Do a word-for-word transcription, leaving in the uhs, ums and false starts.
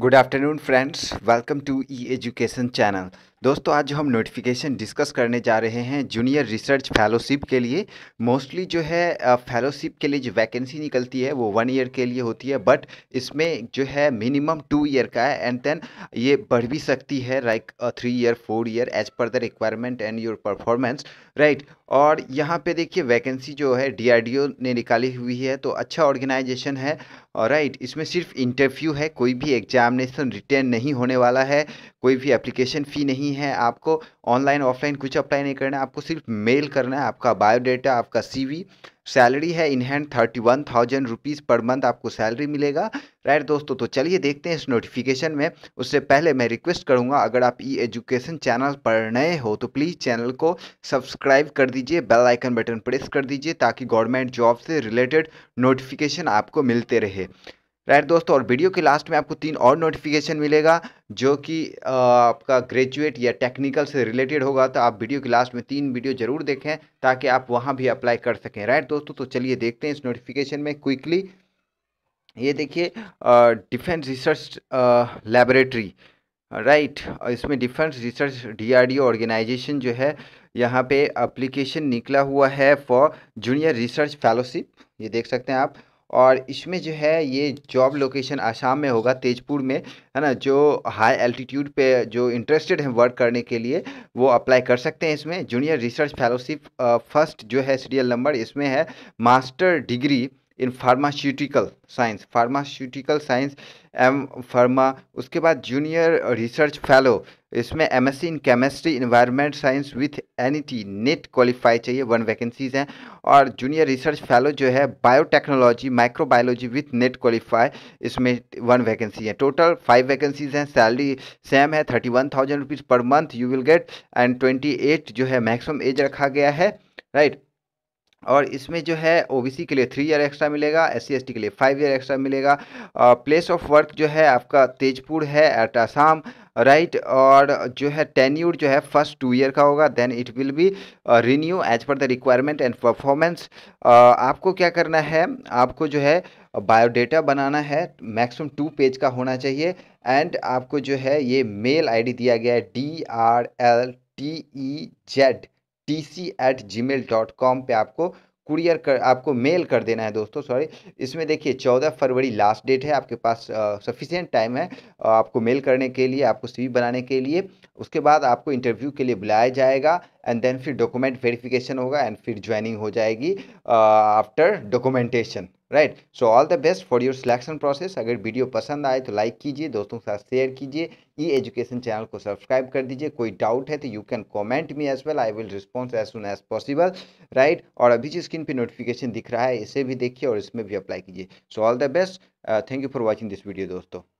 Good afternoon friends, welcome to E education channel. दोस्तों, आज हम नोटिफिकेशन डिस्कस करने जा रहे हैं जूनियर रिसर्च फेलोशिप के लिए। मोस्टली जो है फेलोशिप के लिए जो वैकेंसी निकलती है वो वन ईयर के लिए होती है, बट इसमें जो है मिनिमम टू ईयर का है एंड देन ये बढ़ भी सकती है like three year four year as per the requirement and your performance, right. और यहाँ पे देखिए वैकेंसी जो है डी आर डी ओ ने निकाली हुई है, तो अच्छा ऑर्गेनाइजेशन है, राइट। इसमें सिर्फ इंटरव्यू है, कोई भी एग्जामिनेशन रिटर्न नहीं होने वाला है, कोई भी एप्लीकेशन फ़ी नहीं है। आपको ऑनलाइन ऑफलाइन कुछ अप्लाई नहीं करना है, आपको सिर्फ मेल करना है आपका बायोडाटा, आपका सीवी। सैलरी है in hand thirty one thousand rupees per month आपको सैलरी मिलेगा, राइट दोस्तों। तो चलिए देखते हैं इस नोटिफिकेशन में। उससे पहले मैं रिक्वेस्ट करूंगा, अगर आप ई एजुकेशन चैनल पर नए हो तो प्लीज़ चैनल को सब्सक्राइब कर दीजिए, बेल आइकन बटन प्रेस कर दीजिए ताकि गवर्नमेंट जॉब से रिलेटेड नोटिफिकेशन आपको मिलते रहे, राइट दोस्तों। और वीडियो के लास्ट में आपको तीन और नोटिफिकेशन मिलेगा जो कि आपका ग्रेजुएट या टेक्निकल से रिलेटेड होगा, तो आप वीडियो के लास्ट में तीन वीडियो जरूर देखें ताकि आप वहां भी अप्लाई कर सकें, राइट दोस्तों। तो चलिए देखते हैं इस नोटिफिकेशन में क्विकली। ये देखिए डिफेंस रिसर्च लैबोरेटरी, राइट। इसमें डिफेंस रिसर्च डीआरडीओ ऑर्गेनाइजेशन जो है यहाँ पे अप्लीकेशन निकला हुआ है फॉर जूनियर रिसर्च फेलोशिप, ये देख सकते हैं आप। और इसमें जो है ये जॉब लोकेशन आसाम में होगा, तेजपुर में, है ना। जो हाई एल्टीट्यूड पे जो इंटरेस्टेड हैं वर्क करने के लिए वो अप्लाई कर सकते हैं। इसमें जूनियर रिसर्च फेलोशिप फर्स्ट जो है सीरियल नंबर इसमें है master degree in pharmaceutical science, pharmaceutical science M pharma. उसके बाद जूनियर रिसर्च फेलो, इसमें MSc in chemistry environment science with NET NET qualify चाहिए, वन वैकेंसीज हैं। और जूनियर रिसर्च फेलो जो है biotechnology microbiology with NET qualify, इसमें one vacancy है। टोटल फाइव वैकेंसीज हैं। सैलरी सेम है thirty one thousand rupees per month you will get, and twenty eight जो है मैक्सिमम एज रखा गया है, राइट। और इसमें जो है ओबीसी के लिए थ्री ईयर एक्स्ट्रा मिलेगा, एससी एसटी के लिए फाइव ईयर एक्स्ट्रा मिलेगा। प्लेस ऑफ वर्क जो है आपका तेजपुर है एट आसाम, राइट। और जो है टेन्यूर जो है फर्स्ट टू ईयर का होगा, then it will be renew as per the requirement and performance. आपको क्या करना है, आपको जो है बायोडाटा बनाना है, मैक्सिमम टू पेज का होना चाहिए। एंड आपको जो है ये मेल आई डी दिया गया है D R L T E Z T C at gmail dot com पर आपको कुरियर कर आपको मेल कर देना है दोस्तों, सॉरी। इसमें देखिए चौदह फरवरी लास्ट डेट है, आपके पास सफिशिएंट टाइम है आपको मेल करने के लिए, आपको सीवी बनाने के लिए। उसके बाद आपको इंटरव्यू के लिए बुलाया जाएगा एंड देन फिर डॉक्यूमेंट वेरिफिकेशन होगा एंड फिर ज्वाइनिंग हो जाएगी after documentation, right. So all the best for your selection process. अगर वीडियो पसंद आए तो लाइक कीजिए, दोस्तों के साथ शेयर कीजिए, ई एजुकेशन चैनल को सब्सक्राइब कर दीजिए। कोई डाउट है तो you can comment me as well, I will response as soon as possible, right. और अभी जो स्क्रीन पे नोटिफिकेशन दिख रहा है इसे भी देखिए और इसमें भी अप्लाई कीजिए। So all the best, thank you for watching this video दोस्तों।